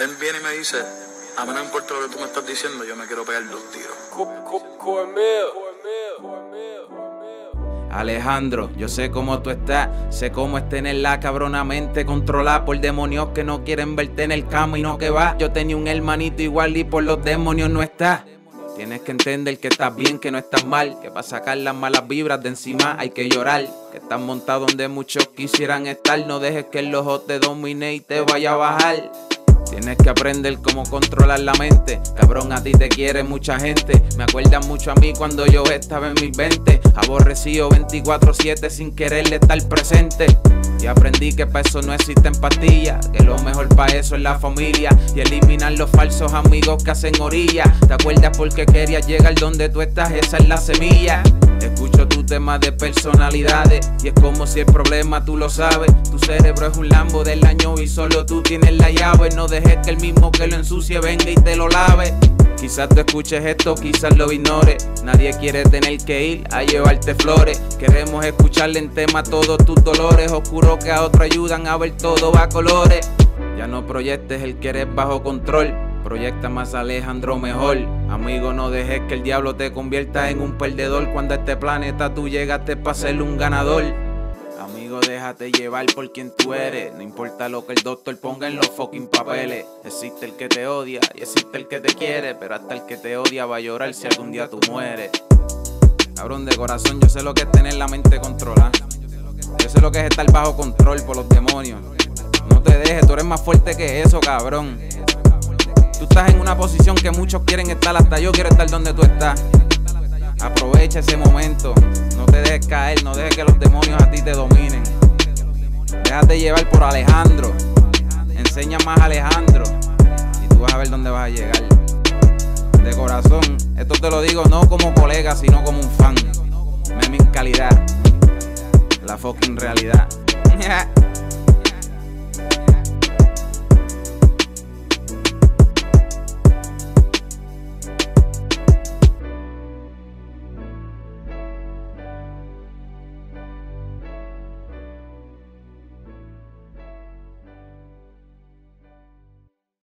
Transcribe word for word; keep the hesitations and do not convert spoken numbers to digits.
Él viene y me dice, a mí no importa lo que tú me estás diciendo, yo me quiero pegar dos tiros. Alejandro, yo sé cómo tú estás, sé cómo es tener la cabrona mente controlada por demonios que no quieren verte en el camino que va. Yo tenía un hermanito igual y por los demonios no está. Tienes que entender que estás bien, que no estás mal, que para sacar las malas vibras de encima hay que llorar, que estás montado donde muchos quisieran estar, no dejes que el ojo te domine y te vaya a bajar. Tienes que aprender cómo controlar la mente. Cabrón, a ti te quiere mucha gente. Me acuerdan mucho a mí cuando yo estaba en mis veinte. Aborrecido veinticuatro siete sin quererle estar presente. Y aprendí que para eso no existen pastillas, que lo mejor para eso es la familia y eliminar los falsos amigos que hacen orilla. ¿Te acuerdas porque querías llegar donde tú estás? Esa es la semilla. Escucho tu tema de personalidades y es como si el problema tú lo sabes. Tu cerebro es un Lambo del año y solo tú tienes la llave. No dejes que el mismo que lo ensucie venga y te lo lave. Quizás tú escuches esto, quizás lo ignores. Nadie quiere tener que ir a llevarte flores. Queremos escucharle en tema todos tus dolores oscuros que a otro ayudan a ver todo a colores. Ya no proyectes el querer bajo control, proyecta más Alejandro mejor. Amigo, no dejes que el diablo te convierta en un perdedor. Cuando a este planeta tú llegaste para ser un ganador. Amigo, déjate llevar por quien tú eres. No importa lo que el doctor ponga en los fucking papeles. Existe el que te odia y existe el que te quiere, pero hasta el que te odia va a llorar si algún día tú mueres. Cabrón, de corazón, yo sé lo que es tener la mente controlada. Yo sé lo que es estar bajo control por los demonios. No te dejes, tú eres más fuerte que eso, cabrón. Tú estás en una posición que muchos quieren estar, hasta yo quiero estar donde tú estás. Aprovecha ese momento, no te dejes caer, no dejes que los demonios a ti te dominen. Déjate llevar por Alejandro, enseña más a Alejandro y tú vas a ver dónde vas a llegar. De corazón, esto te lo digo no como colega, sino como un fan. Memin Calidad, la fucking realidad.